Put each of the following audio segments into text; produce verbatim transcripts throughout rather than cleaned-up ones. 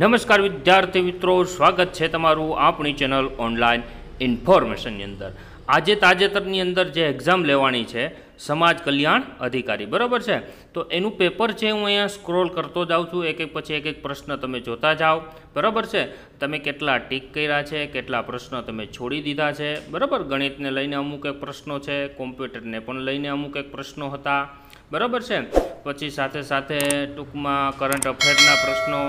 નમસ્કાર વિદ્યાર્થી મિત્રો, સ્વાગત છે તમારું આપણી ચેનલ ઓનલાઈન ઇન્ફોર્મેશનની અંદર. આજે તાજેતરની અંદર જે એક્ઝામ લેવાની છે સમાજ કલ્યાણ અધિકારી, બરાબર છે? તો એનું પેપર છે, હું અહીંયા સ્ક્રોલ કરતો જાઉં છું, એક એક પછી એક એક પ્રશ્ન તમે જોતા જાઓ, બરાબર છે? તમે કેટલા ટીક કર્યા છે, કેટલા પ્રશ્નો તમે છોડી દીધા છે, બરાબર? ગણિતને લઈને અમુક એક પ્રશ્નો છે, કોમ્પ્યુટરને પણ લઈને અમુક એક પ્રશ્નો હતા, બરાબર છે? પછી સાથે સાથે ટૂંકમાં કરંટ અફેરના પ્રશ્નો.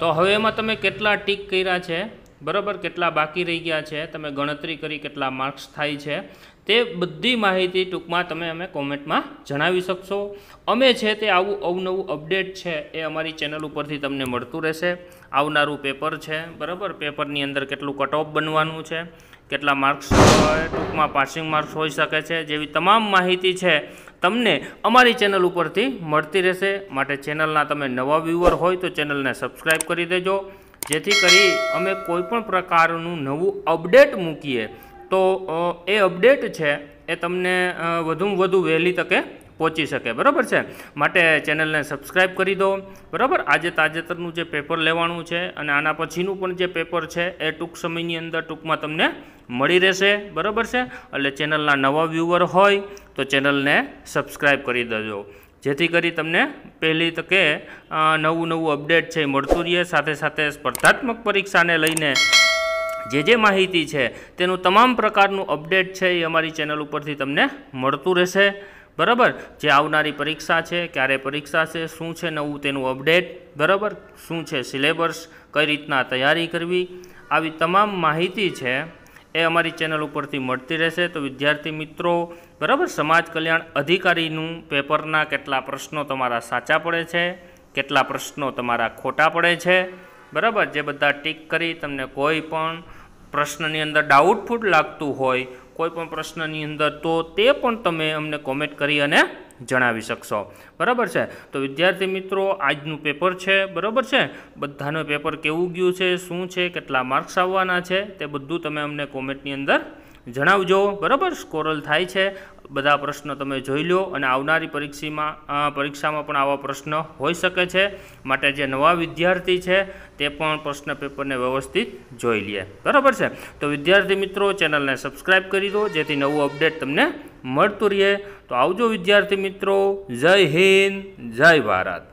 તો હવે એમાં તમે કેટલા ટીક કર્યા છે, બરાબર, કેટલા બાકી રહી ગયા છે, તમે ગણતરી કરી કેટલા માર્ક્સ થાય છે, તે બધી માહિતી ટૂંકમાં તમે અમે કોમેન્ટમાં જણાવી શકશો. અમે છે તે આવું અવનવું અપડેટ છે એ અમારી ચેનલ ઉપરથી તમને મળતું રહેશે. આવનારું પેપર છે, બરાબર, પેપરની અંદર કેટલું કટ ઓફ બનવાનું છે, કેટલા માર્ક્સ હોય, ટૂંકમાં પાસિંગ માર્ક્સ હોઈ શકે છે, જેવી તમામ માહિતી છે તમને અમારી ચેનલ ઉપરથી મળતી રહેશે. માટે ચેનલના તમે નવા વ્યુઅર હોય તો ચેનલને સબસ્ક્રાઈબ કરી દેજો, જેથી કરી અમે કોઈપણ પ્રકારનું નવું અપડેટ મૂકીએ તો એ અપડેટ છે એ તમને વધુમાં વધુ વહેલી તકે પહોંચી શકે, બરાબર છે? માટે ચેનલને સબસ્ક્રાઈબ કરી દો, બરાબર? આજે તાજેતરનું જે પેપર લેવાનું છે અને આના પછીનું પણ જે પેપર છે એ ટૂંક સમયની અંદર ટૂંકમાં તમને મળી રહેશે, બરાબર છે? એટલે ચેનલના નવા વ્યુઅર હોય તો ચેનલને સબસ્ક્રાઈબ કરી દેજો, જેથી કરી તમને પહેલી તકે નવું નવું અપડેટ છે મળતું રહે. સાથે સાથે સ્પર્ધાત્મક પરીક્ષાને લઈને જે જે માહિતી છે તેનું તમામ પ્રકારનું અપડેટ છે એ અમારી ચેનલ ઉપરથી તમને મળતું રહેશે, બરાબર? જે આવનારી પરીક્ષા છે, ક્યારે પરીક્ષા છે, શું છે નવું તેનું અપડેટ, બરાબર, શું છે સિલેબસ, કઈ રીતના તૈયારી કરવી, આવી તમામ માહિતી છે એ અમારી ચેનલ ઉપરથી મળતી રહેશે. તો વિદ્યાર્થી મિત્રો, બરાબર, સમાજ કલ્યાણ અધિકારીનું પેપરના કેટલા પ્રશ્નો તમારા સાચા પડે છે, કેટલા પ્રશ્નો તમારા ખોટા પડે છે, બરાબર, જે બધા ટીક કરી તમને કોઈ પણ પ્રશ્નની અંદર ડાઉટફુલ લાગતું હોય કોઈ પણ પ્રશ્નની અંદર, તો તે પણ તમે અમને કોમેન્ટ કરી અને જણાવી શકશો, બરાબર છે? તો વિદ્યાર્થી મિત્રો, આજનું પેપર છે, બરાબર છે, બધાનું પેપર કેવું ગયું છે, શું છે, કેટલા માર્ક્સ આવવાના છે, તે બધું તમે અમને કોમેન્ટની અંદર જણાવજો, બરાબર? સ્કોરલ થાય છે, બધા પ્રશ્નો તમે જોઈ લો, અને આવનારી પરીક્ષામાં પરીક્ષામાં પણ આવા પ્રશ્ન હોઈ શકે છે. માટે જે નવા વિદ્યાર્થી છે તે પણ પ્રશ્ન પેપરને વ્યવસ્થિત જોઈ લે, બરાબર છે? તો વિદ્યાર્થી મિત્રો, ચેનલને સબસ્ક્રાઈબ કરી દો, જેથી નવું અપડેટ તમને મળતું રહે. તો આવજો વિદ્યાર્થી મિત્રો, જય હિન્દ, જય ભારત.